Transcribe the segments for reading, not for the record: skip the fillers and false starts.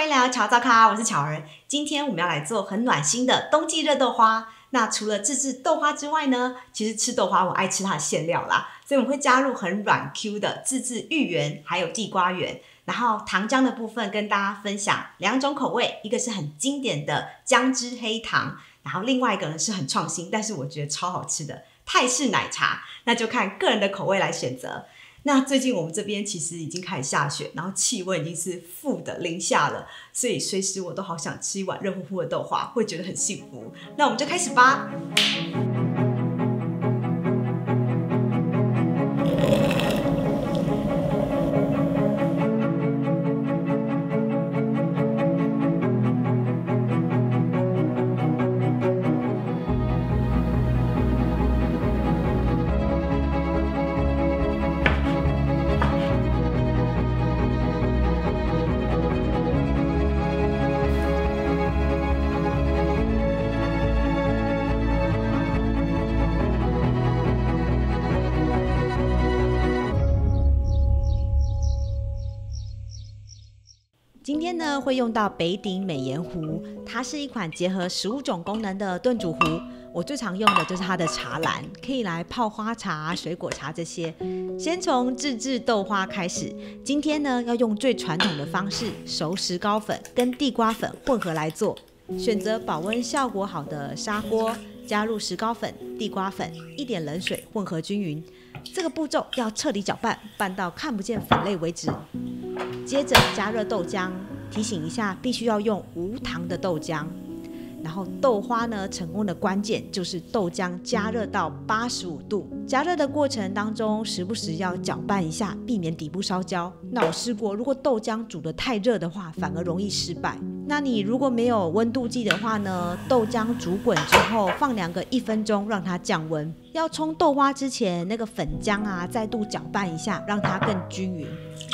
欢迎来到乔造咖，我是巧儿。今天我们要来做很暖心的冬季热豆花。那除了自制豆花之外呢，其实吃豆花我爱吃它的馅料啦，所以我们会加入很软 Q 的自制芋圆，还有地瓜圆。然后糖浆的部分跟大家分享两种口味，一个是很经典的姜汁黑糖，然后另外一个呢是很创新，但是我觉得超好吃的泰式奶茶。那就看个人的口味来选择。那最近我们这边其实已经开始下雪，然后气温已经是负的0下了，所以随时我都好想吃一碗热乎乎的豆花，会觉得很幸福。那我们就开始吧。今天呢，会用到北鼎美颜壶，它是一款结合15种功能的炖煮壶。我最常用的就是它的茶篮，可以来泡花茶、水果茶这些。先从自制豆花开始，今天呢要用最传统的方式，熟石膏粉跟地瓜粉混合来做。选择保温效果好的砂锅，加入石膏粉、地瓜粉，一点冷水混合均匀。这个步骤要彻底搅拌，拌到看不见粉类为止。接着加热豆浆，提醒一下，必须要用无糖的豆浆。然后豆花呢，成功的关键就是豆浆加热到85度。加热的过程当中，时不时要搅拌一下，避免底部烧焦。那我试过，如果豆浆煮得太热的话，反而容易失败。那你如果没有温度计的话呢，豆浆煮滚之后放凉个1分钟，让它降温。要冲豆花之前，那个粉浆啊，再度搅拌一下，让它更均匀。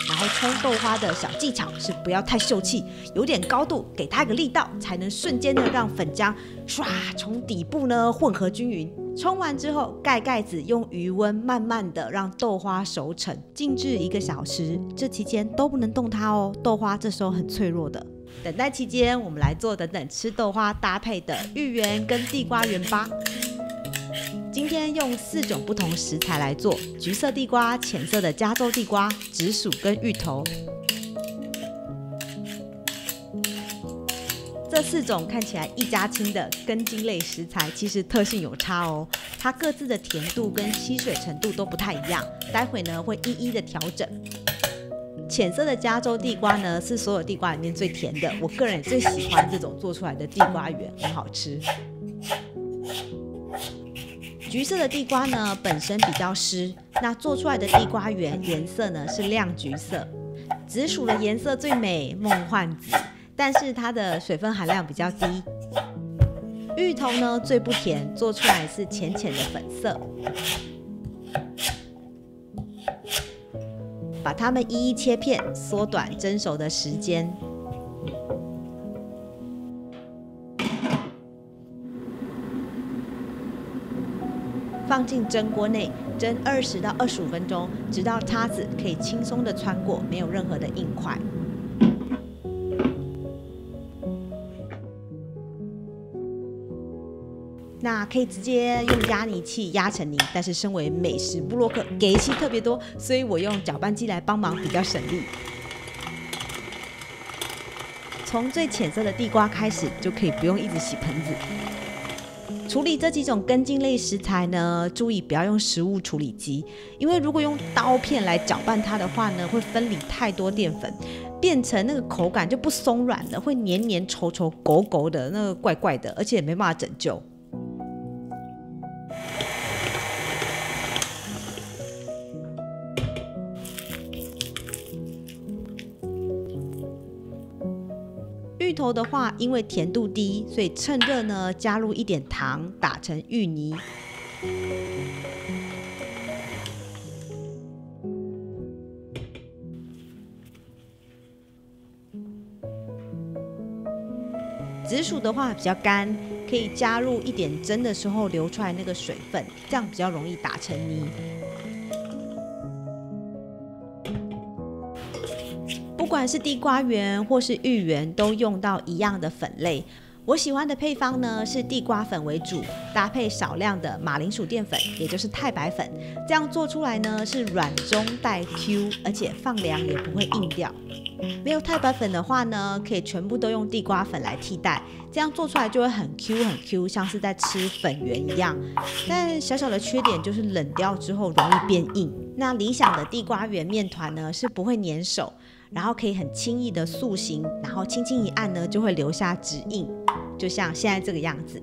然后冲豆花的小技巧是不要太秀气，有点高度，给它一个力道，才能瞬间的让粉浆唰从底部呢混合均匀。冲完之后盖盖子，用余温慢慢的让豆花熟成，静置1个小时，这期间都不能动它哦，豆花这时候很脆弱的。等待期间，我们来做等等吃豆花搭配的芋圆跟地瓜圆吧。今天用4种不同食材来做：橘色地瓜、浅色的加州地瓜、紫薯跟芋头。这4种看起来一家亲的根茎类食材，其实特性有差哦。它各自的甜度跟吸水程度都不太一样，待会呢会一一的调整。浅色的加州地瓜呢，是所有地瓜里面最甜的，我个人也最喜欢这种做出来的地瓜圆，很好吃。橘色的地瓜呢，本身比较湿，那做出来的地瓜圆颜色呢是亮橘色。紫薯的颜色最美，梦幻紫，但是它的水分含量比较低。芋头呢最不甜，做出来是浅浅的粉色。把它们一一切片，缩短蒸熟的时间。放进蒸锅内蒸20到25分钟，直到叉子可以轻松的穿过，没有任何的硬块。那可以直接用压泥器压成泥，但是身为美食部落客，给器特别多，所以我用搅拌机来帮忙比较省力。从最浅色的地瓜开始，就可以不用一直洗盆子。处理这几种根茎类食材呢，注意不要用食物处理机，因为如果用刀片来搅拌它的话呢，会分离太多淀粉，变成那个口感就不松软了，会黏黏稠稠、狗狗的，那个怪怪的，而且也没办法拯救。芋头的话，因为甜度低，所以趁热呢加入一点糖，打成芋泥。紫薯的话比较干，可以加入一点蒸的时候流出来那个水分，这样比较容易打成泥。不管是地瓜圆或是芋圆，都用到一样的粉类。我喜欢的配方呢是地瓜粉为主，搭配少量的马铃薯淀粉，也就是太白粉，这样做出来呢是软中带 Q， 而且放凉也不会硬掉。没有太白粉的话呢，可以全部都用地瓜粉来替代，这样做出来就会很 Q 很 Q， 像是在吃粉圆一样。但小小的缺点就是冷掉之后容易变硬。那理想的地瓜圆面团呢是不会粘手，然后可以很轻易的塑形，然后轻轻一按呢就会留下指印。 就像现在这个样子，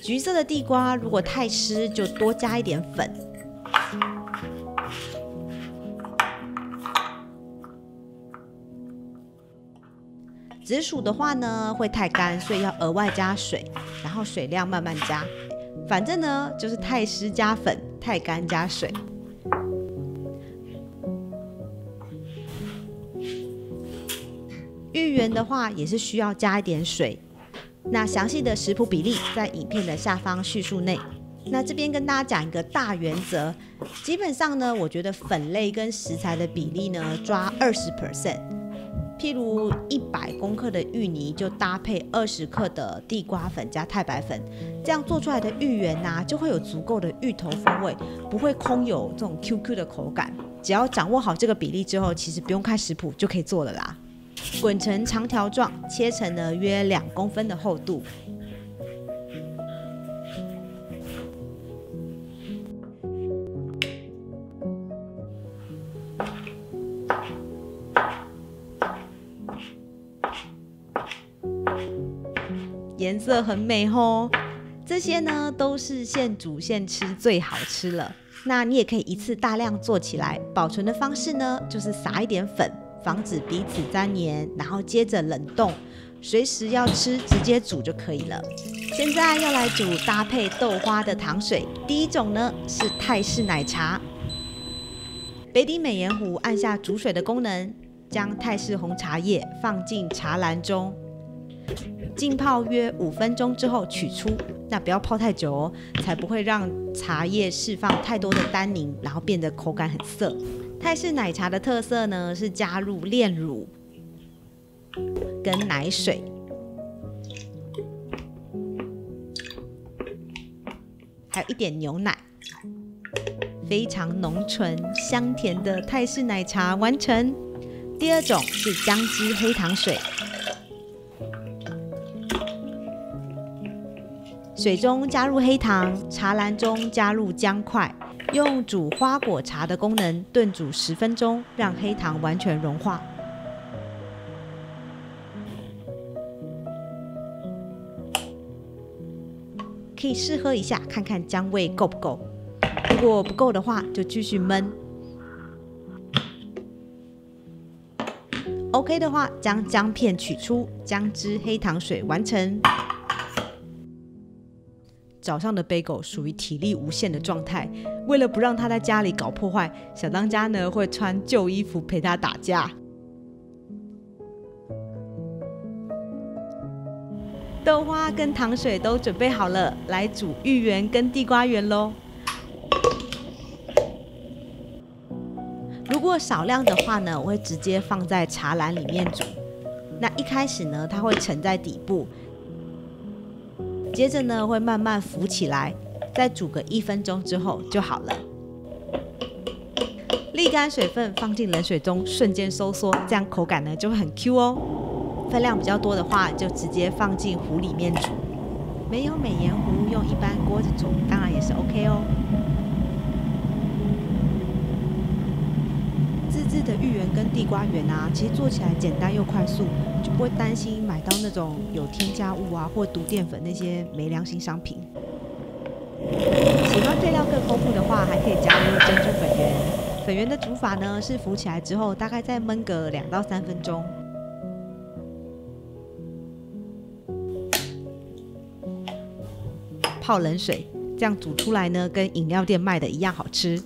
橘色的地瓜如果太湿，就多加一点粉。紫薯的话呢，会太干，所以要额外加水，然后水量慢慢加。反正呢，就是太湿加粉，太干加水。 芋圆的话也是需要加一点水，那详细的食谱比例在影片的下方叙述内。那这边跟大家讲一个大原则，基本上呢，我觉得粉类跟食材的比例呢抓20%，譬如100公克的芋泥就搭配20克的地瓜粉加太白粉，这样做出来的芋圆呐就会有足够的芋头风味，不会空有这种 QQ 的口感。只要掌握好这个比例之后，其实不用看食谱就可以做了啦。 滚成长条状，切成了约2公分的厚度。颜色很美吼，这些呢都是现煮现吃最好吃了。那你也可以一次大量做起来，保存的方式呢就是撒一点粉。 防止彼此粘连，然后接着冷冻，随时要吃直接煮就可以了。现在要来煮搭配豆花的糖水，第一种呢是泰式奶茶。北鼎美颜壶按下煮水的功能，将泰式红茶叶放进茶篮中，浸泡约5分钟之后取出。那不要泡太久哦，才不会让茶叶释放太多的单宁，然后变得口感很涩。 泰式奶茶的特色呢是加入炼乳跟奶水，还有一点牛奶，非常浓醇香甜的泰式奶茶完成。第二种是姜汁黑糖水，水中加入黑糖，茶篮中加入姜块。 用煮花果茶的功能炖煮10分钟，让黑糖完全融化。可以试喝一下，看看姜味够不够。如果不够的话，就继续焖。OK 的话，将姜片取出，姜汁黑糖水完成。早上的 Bagel 属于体力无限的状态，为了不让他在家里搞破坏，小当家呢会穿旧衣服陪他打架。豆花跟糖水都准备好了，来煮芋圆跟地瓜圆喽。如果少量的话呢，我会直接放在茶篮里面煮。那一开始呢，它会沉在底部。 接着呢，会慢慢浮起来，再煮个1分钟之后就好了。沥干水分，放进冷水中，瞬间收缩，这样口感呢就会很 Q 哦。分量比较多的话，就直接放进壶里面煮。没有美颜壶，用一般锅子煮，当然也是 OK 哦。自制的芋圆跟地瓜圆啊，其实做起来简单又快速。 就不会担心买到那种有添加物啊或毒淀粉那些没良心商品。喜欢配料更丰富的话，还可以加入珍珠粉圆。粉圆的煮法呢是浮起来之后，大概再焖个2到3分钟。泡冷水，这样煮出来呢，跟饮料店卖的一样好吃。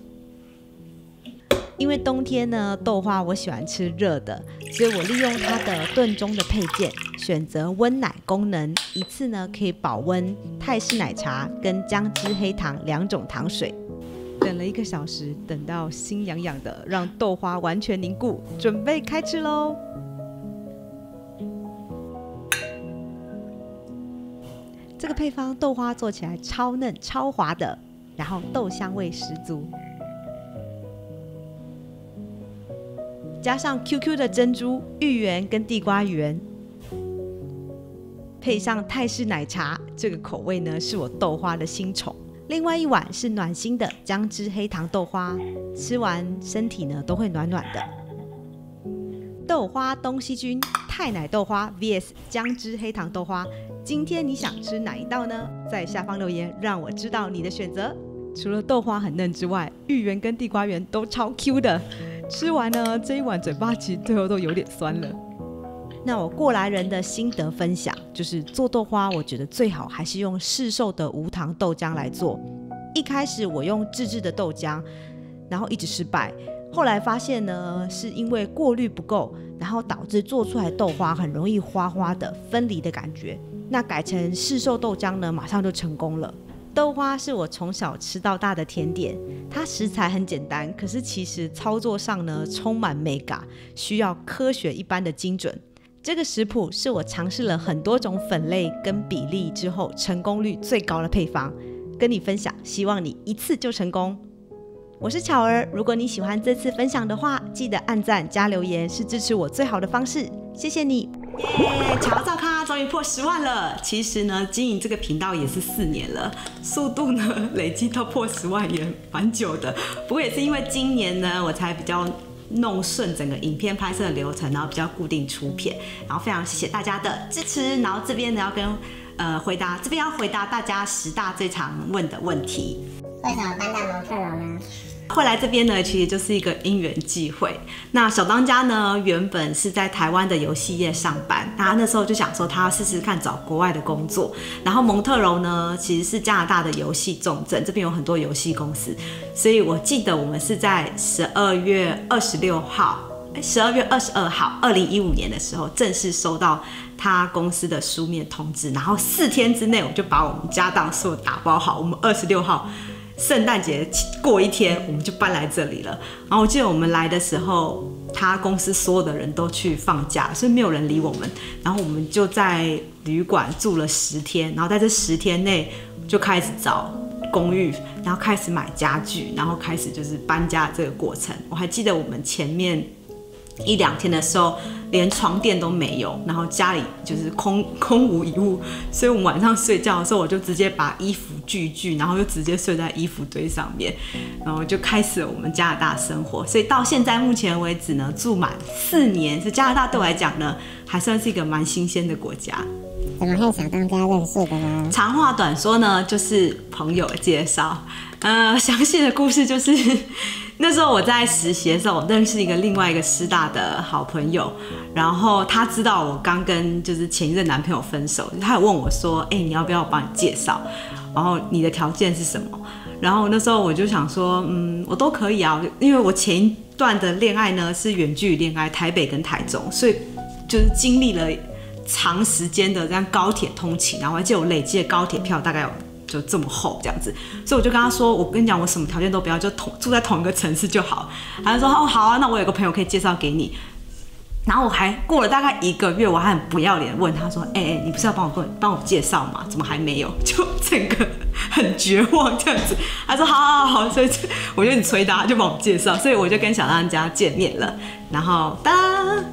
因为冬天呢，豆花我喜欢吃热的，所以我利用它的炖盅的配件，选择温奶功能，一次呢可以保温泰式奶茶跟姜汁黑糖2种糖水。等了1个小时，等到心痒痒的，让豆花完全凝固，准备开吃喽！这个配方豆花做起来超嫩超滑的，然后豆香味十足，加上 QQ 的珍珠、芋圆跟地瓜圆。 配上泰式奶茶，这个口味呢是我豆花的新宠。另外一碗是暖心的姜汁黑糖豆花，吃完身体呢都会暖暖的。豆花东西军泰奶豆花 vs 姜汁黑糖豆花，今天你想吃哪一道呢？在下方留言让我知道你的选择。除了豆花很嫩之外，芋圆跟地瓜圆都超 Q 的，吃完呢这一碗嘴巴其实最后都有点酸了。 那我过来人的心得分享就是，做豆花我觉得最好还是用市售的无糖豆浆来做。一开始我用自制的豆浆，然后一直失败。后来发现呢，是因为过滤不够，然后导致做出来豆花很容易花花的分离的感觉。那改成市售豆浆呢，马上就成功了。豆花是我从小吃到大的甜点，它食材很简单，可是其实操作上呢充满美感，需要科学一般的精准。 这个食谱是我尝试了很多种粉类跟比例之后，成功率最高的配方，跟你分享，希望你一次就成功。我是巧儿，如果你喜欢这次分享的话，记得按赞加留言，是支持我最好的方式，谢谢你。耶，巧造咖终于破10万了。其实呢，经营这个频道也是4年了，速度呢累积到破10万也蛮久的。不过也是因为今年呢，我才比较 弄顺整个影片拍摄的流程，然后比较固定出片，然后非常谢谢大家的支持。然后这边呢要跟这边要回答大家10大最常问的问题。为什么搬到蒙特楼呢？会来这边呢，其实就是一个因缘际会。那小当家呢，原本是在台湾的游戏业上班，那他那时候就想说他要试试看找国外的工作。然后蒙特柔呢，其实是加拿大的游戏重镇，这边有很多游戏公司，所以我记得我们是在12月26号。 12月22号，2015年的时候，正式收到他公司的书面通知，然后4天之内我就把我们家当所有打包好，我们26号圣诞节过1天，我们就搬来这里了。然后我记得我们来的时候，他公司所有的人都去放假，所以没有人理我们。然后我们就在旅馆住了10天，然后在这10天内就开始找 公寓，然后开始买家具，然后开始就是搬家这个过程。我还记得我们前面1、2天的时候，连床垫都没有，然后家里就是空无一物，所以我们晚上睡觉的时候，我就直接把衣服聚一聚，然后就直接睡在衣服堆上面，然后就开始了我们加拿大生活。所以到现在目前为止呢，住满4年，是加拿大对我来讲呢，还算是一个蛮新鲜的国家。 怎么和小当家认识的呢？长话短说呢，就是朋友介绍。详细的故事就是那时候我在实习的时候，我认识另外一个师大的好朋友，然后他知道我刚跟就是前一任男朋友分手，他有问我说：哎，你要不要我帮你介绍？然后你的条件是什么？然后那时候我就想说，我都可以啊，因为我前一段的恋爱呢是远距离恋爱，台北跟台中，所以就是经历了 长时间的这样高铁通勤，然后我还记得我累积的高铁票大概有就这么厚这样子，所以我就跟他说，我跟你讲，我什么条件都不要，就住在同一个城市就好。他就说哦好啊，那我有个朋友可以介绍给你。然后我还过了大概1个月，我还很不要脸问他说，哎，你不是要帮我介绍吗？怎么还没有？就整个很绝望这样子。他说好好好，所以我就很催他，就帮我介绍，所以我就跟小当家见面了。然后当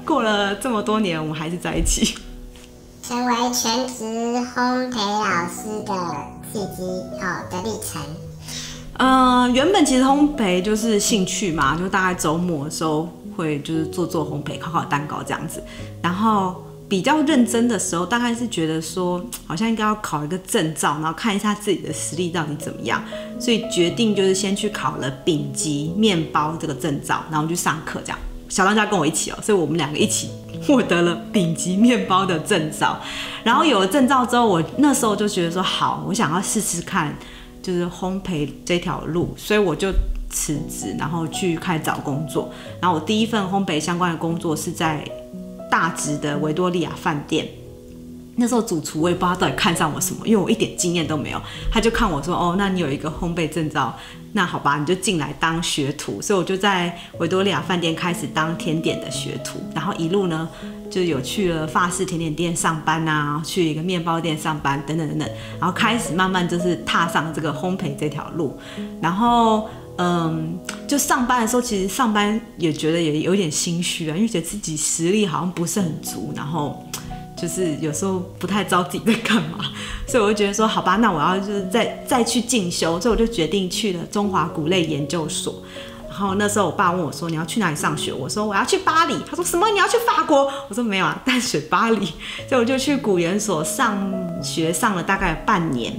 过了这么多年，我们还是在一起。 成为全职烘焙老师的契机的历程。原本其实烘焙就是兴趣嘛，就大概周末的时候会就是做烘焙，烤蛋糕这样子。然后比较认真的时候，大概是觉得说好像应该要考一个证照，然后看一下自己的实力到底怎么样，所以决定就是先去考了丙级面包这个证照，然后去上课这样。 小当家跟我一起哦，所以我们2个一起获得了丙级面包的证照。然后有了证照之后，我那时候就觉得说好，我想要试试看，就是烘焙这条路，所以我就辞职，然后去开始找工作。然后我第一份烘焙相关的工作是在大直的维多利亚饭店那时候主厨我也不知道他到底看上我什么，因为我一点经验都没有。他就看我说：“哦，那你有一个烘焙证照，那好吧，你就进来当学徒。”所以我就在维多利亚饭店开始当甜点的学徒，然后一路呢就有去了法式甜点店上班啊，去一个面包店上班等等等等，然后开始慢慢就是踏上这个烘焙这条路，然后。就上班的时候，其实上班也觉得也有点心虚啊，因为觉得自己实力好像不是很足，然后就是有时候不太知道自己在干嘛，所以我就觉得说，好吧，那我要就是再去进修，所以我就决定去了中华谷类研究所。然后那时候我爸问我说：“你要去哪里上学？”我说：“我要去巴黎。”他说：“什么？你要去法国？”我说：“没有啊，淡水巴黎。”所以我就去谷研所上学，上了大概半年。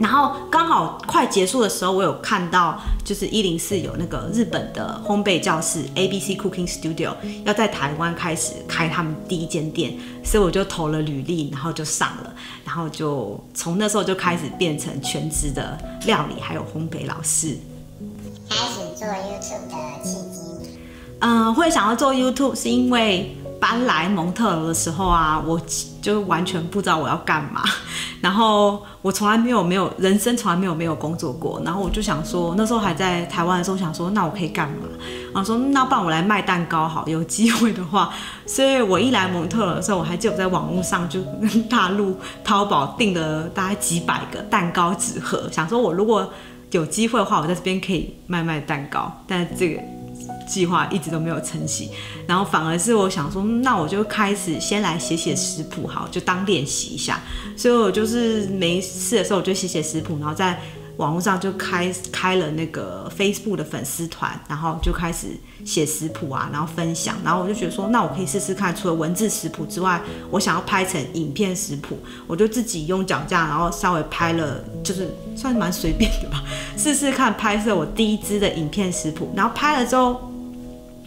然后刚好快结束的时候，我有看到就是104有那个日本的烘焙教室 ABC Cooking Studio 要在台湾开始开他们第一间店，所以我就投了履历，然后就上了，然后就从那时候就开始变成全职的料理还有烘焙老师，开始做 YouTube 的契机。会想要做 YouTube 是因为搬来蒙特罗的时候啊，我就完全不知道我要干嘛。然后我从来没有人生从来没有工作过，然后我就想说，那时候还在台湾的时候想说，那我可以干嘛？然后说那不然我来卖蛋糕好，有机会的话。所以我一来蒙特勒的时候，我还记得我在网络上就跟大陆淘宝订了大概几百个蛋糕纸盒，想说我如果有机会的话，我在这边可以卖蛋糕，但是这个计划一直都没有成型，然后反而是我想说，那我就开始先来写食谱好，就当练习一下。所以我就是没事的时候，我就写食谱，然后在网络上就开了那个 Facebook 的粉丝团，然后就开始写食谱啊，然后分享。然后我就觉得说，那我可以试试看，除了文字食谱之外，我想要拍成影片食谱，我就自己用脚架，然后稍微拍了，就是算蛮随便的吧，试试看拍摄我第一支的影片食谱。然后拍了之后。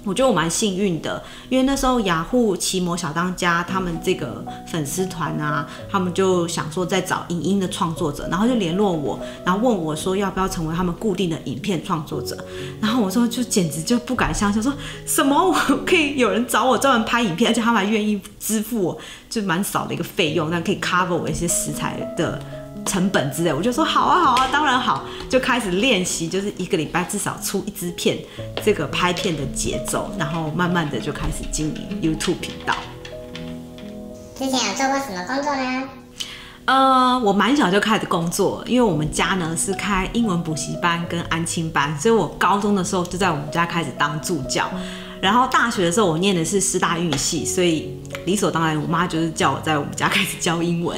我觉得我蛮幸运的，因为那时候雅虎奇摩小当家他们这个粉丝团啊，他们就想说在找影音的创作者，然后就联络我，然后问我说要不要成为他们固定的影片创作者。然后我说就简直就不敢相信，说什么我可以有人找我专门拍影片，而且他们还愿意支付我就蛮少的一个费用，但可以 cover 我一些食材的成本之类，我就说好啊好啊，当然好，就开始练习，就是一个礼拜至少出一支片，这个拍片的节奏，然后慢慢的就开始经营 YouTube 频道。之前有做过什么工作呢？我蛮小就开始工作，因为我们家呢是开英文补习班跟安亲班，所以我高中的时候就在我们家开始当助教。然后大学的时候，我念的是师大英语系，所以理所当然，我妈就是叫我在我们家开始教英文。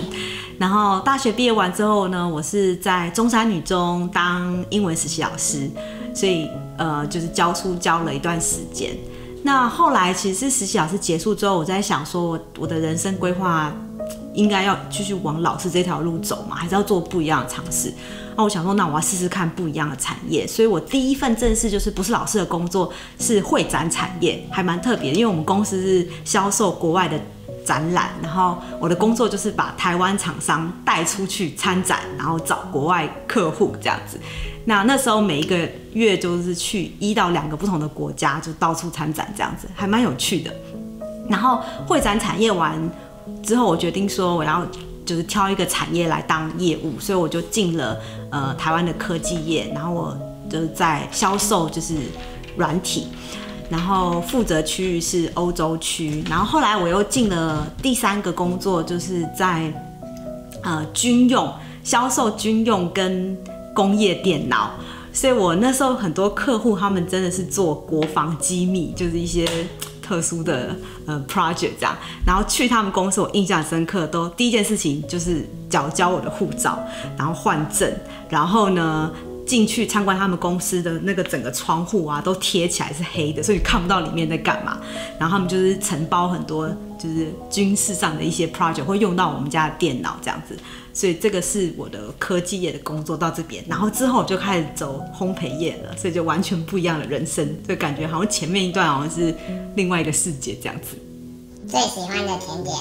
然后大学毕业完之后呢，我是在中山女中当英文实习老师，所以就是教书教了一段时间。那后来其实实习老师结束之后，我在想说，我的人生规划应该要继续往老师这条路走嘛，还是要做不一样的尝试？那我想说，那我要试试看不一样的产业，所以我第一份正式就是不是老师的工作，是会展产业，还蛮特别，因为我们公司是销售国外的展览，然后我的工作就是把台湾厂商带出去参展，然后找国外客户这样子。那时候每一个月就是去1到2个不同的国家，就到处参展这样子，还蛮有趣的。然后会展产业完之后，我决定说我要。就是挑一个产业来当业务，所以我就进了台湾的科技业，然后我就是在销售就是软体，然后负责区域是欧洲区，然后后来我又进了第3个工作，就是在军用销售军用跟工业电脑，所以我那时候很多客户他们真的是做国防机密，就是一些。特殊的project 这样，然后去他们公司，我印象深刻，都第一件事情就是缴交我的护照，然后换证，然后呢进去参观他们公司的那个整个窗户啊，都贴起来是黑的，所以看不到里面在干嘛。然后他们就是承包很多就是军事上的一些 project 会用到我们家的电脑这样子，所以这个是我的科技业的工作到这边，然后之后我就开始走烘焙业了，所以就完全不一样的人生，所以感觉好像前面一段好像是另外一个世界这样子。最喜欢的甜点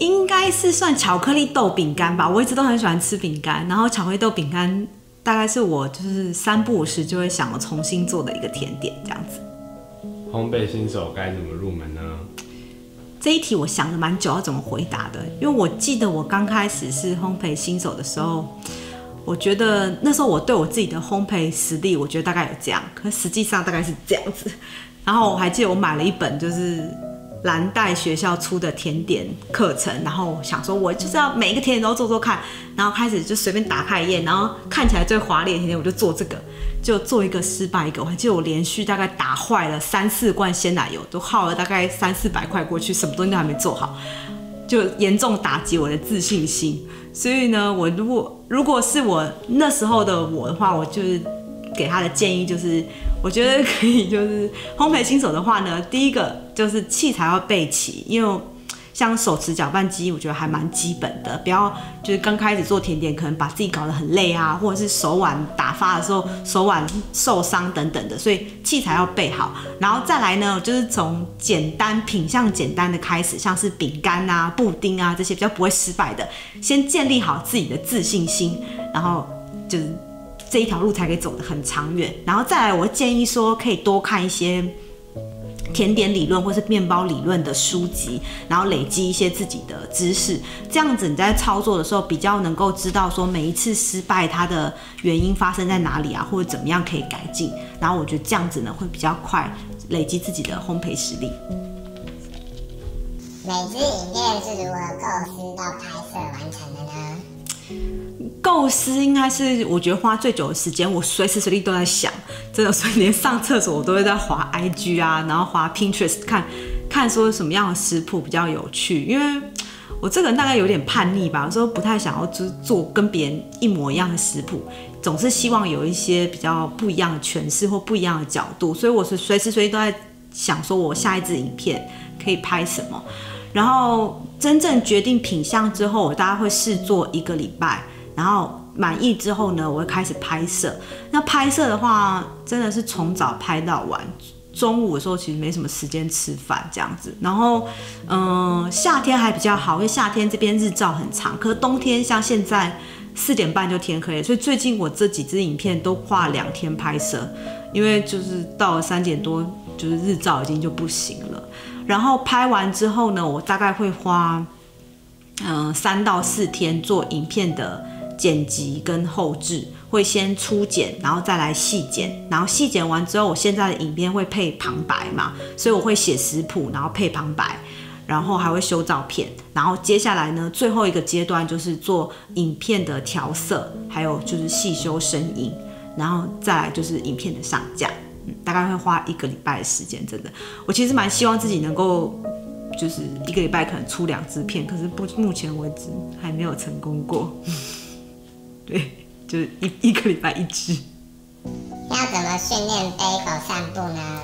应该是算巧克力豆饼干吧，我一直都很喜欢吃饼干，然后巧克力豆饼干大概是我就是3不5时就会想要重新做的一个甜点这样子。烘焙新手该怎么入门呢？这一题我想了蛮久要怎么回答的，因为我记得我刚开始是烘焙新手的时候，我觉得那时候我对我自己的烘焙实力，我觉得大概有这样，可实际上大概是这样子。然后我还记得我买了一本就是蓝带学校出的甜点课程，然后想说我就是要每一个甜点都做做看，然后开始就随便打开一页，然后看起来最华丽的甜点我就做这个。 就做一个失败一个，我还记得我连续大概打坏了3、4罐鲜奶油，都耗了大概3、400块过去，什么东西都还没做好，就严重打击我的自信心。所以呢，我如果是我那时候的我的话，我就是给他的建议就是，我觉得可以就是烘焙新手的话呢，第一个就是器材要备齐，因为 像手持搅拌机，我觉得还蛮基本的，不要就是刚开始做甜点，可能把自己搞得很累啊，或者是手腕打发的时候手腕受伤等等的，所以器材要备好。然后再来呢，就是从简单品相简单的开始，像是饼干啊、布丁啊这些比较不会失败的，先建立好自己的自信心，然后就是这一条路才可以走得很长远。然后再来，我建议说可以多看一些 甜点理论或是面包理论的书籍，然后累积一些自己的知识，这样子你在操作的时候比较能够知道说每一次失败它的原因发生在哪里啊，或者怎么样可以改进。然后我觉得这样子呢会比较快累积自己的烘焙实力。每支影片是如何构思到拍摄完成的呢？构思应该是我觉得花最久的时间，我随时随地都在想。 真的，所以连上厕所我都会在滑 IG 啊，然后滑 Pinterest 看说什么样的食谱比较有趣。因为我这个人大概有点叛逆吧，有时候不太想要就是做跟别人一模一样的食谱，总是希望有一些比较不一样的诠释或不一样的角度。所以我是随时随地都在想说，我下一支影片可以拍什么。然后真正决定品相之后，我大概会试做1个礼拜，然后 满意之后呢，我会开始拍摄。那拍摄的话，真的是从早拍到晚。中午的时候其实没什么时间吃饭这样子。然后，夏天还比较好，因为夏天这边日照很长。可是冬天像现在4点半就天黑了，所以最近我这几支影片都花2天拍摄，因为就是到了3点多，就是日照已经就不行了。然后拍完之后呢，我大概会花3到4天做影片的 剪辑跟后置，会先初剪，然后再来细剪，然后细剪完之后，我现在的影片会配旁白嘛，所以我会写食谱，然后配旁白，然后还会修照片，然后接下来呢，最后一个阶段就是做影片的调色，还有就是细修声音，然后再来就是影片的上架，大概会花1个礼拜的时间。真的，我其实蛮希望自己能够 就是1个礼拜可能出2支片，可是目前为止还没有成功过。对，就是一个礼拜1支。要怎么训练 Bagel 散步呢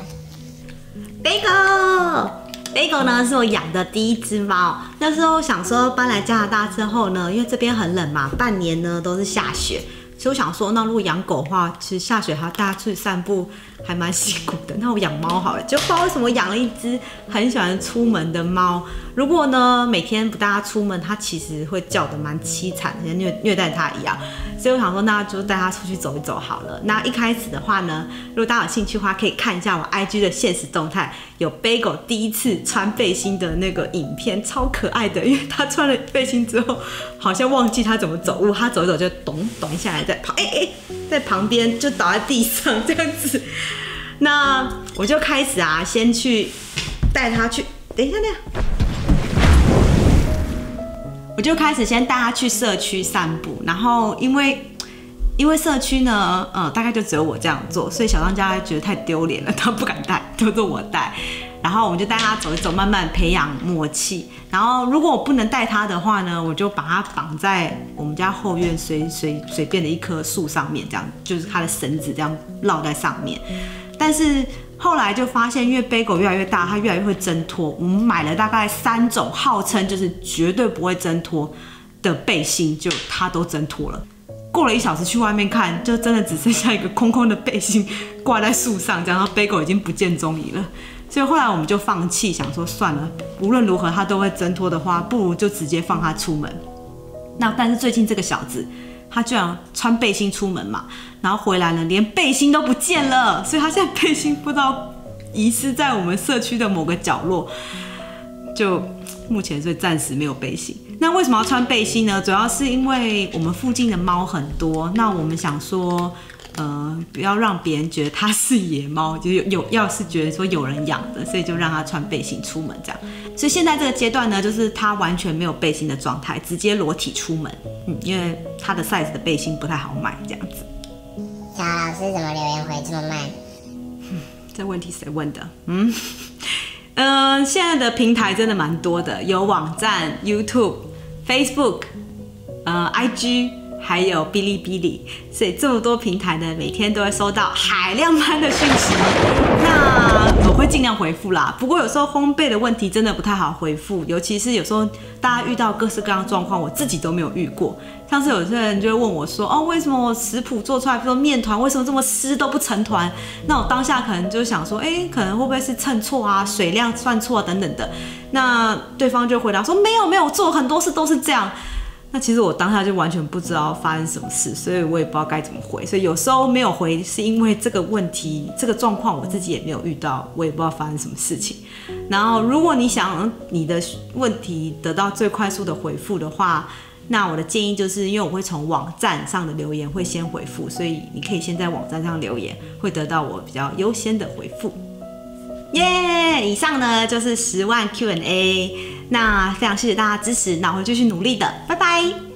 ？Bagel 呢是我养的第1只猫。那时候想说搬来加拿大之后呢，因为这边很冷嘛，半年呢都是下雪，所以我想说，那如果养狗的话，其实下雪还要带它出去散步， 还蛮辛苦的，那我养猫好了，就不知道为什么养了1只很喜欢出门的猫。如果呢每天不带它出门，它其实会叫得蛮凄惨，像虐待它一样。所以我想说，那就带它出去走一走好了。那一开始的话呢，如果大家有兴趣的话，可以看一下我 IG 的限时动态，有 Bagel 第一次穿背心的那个影片，超可爱的。因为它穿了背心之后，好像忘记它怎么走路，它走一走就咚下来，再跑，在旁边就倒在地上这样子。 那我就开始啊，先去带他去。等一下，我就开始先带他去社区散步。然后因为社区呢，大概就只有我这样做，所以小当家觉得太丢脸了，他不敢带，都我带。然后我们就带他走一走，慢慢培养默契。然后如果我不能带他的话呢，我就把他绑在我们家后院随便的一棵树上面，这样就是他的绳子这样绕在上面。 但是后来就发现，因为Bagel越来越大，它越来越会挣脱。我们买了大概3种号称就是绝对不会挣脱的背心，就它都挣脱了。过了1小时去外面看，就真的只剩下一个空空的背心挂在树上，这样Bagel已经不见踪影了。所以后来我们就放弃，想说算了，无论如何它都会挣脱的话，不如就直接放它出门。那但是最近这个小子， 他居然穿背心出门嘛，然后回来呢，连背心都不见了，所以他现在背心不知道遗失在我们社区的某个角落。就目前所以暂时没有背心。那为什么要穿背心呢？主要是因为我们附近的猫很多，那我们想说，不要让别人觉得它是野猫，就是要是觉得说有人养的，所以就让它穿背心出门这样。所以现在这个阶段呢，就是它完全没有背心的状态，直接裸体出门。因为它的 size 的背心不太好买，这样子。小老师怎么留言回这么慢？这问题谁问的？现在的平台真的蛮多的，有网站、YouTube、Facebook、IG， 还有哔哩哔哩，所以这么多平台呢，每天都会收到海量般的讯息。那我会尽量回复啦，不过有时候烘焙的问题真的不太好回复，尤其是有时候大家遇到各式各样的状况，我自己都没有遇过。像是有些人就会问我说：“哦，为什么我食谱做出来，比如说面团为什么这么湿都不成团？”那我当下可能就想说：“哎，可能会不会是称错啊、水量算错啊等等的？”那对方就回答说：“没有没有，做很多事都是这样。”那其实我当下就完全不知道发生什么事，所以我也不知道该怎么回。所以有时候没有回，是因为这个问题、这个状况我自己也没有遇到，我也不知道发生什么事情。然后，如果你想你的问题得到最快速的回复的话，那我的建议就是，因为我会从网站上的留言会先回复，所以你可以先在网站上留言，会得到我比较优先的回复。耶！以上呢就是10万 Q&A。那非常谢谢大家支持，那我会继续努力的，拜拜。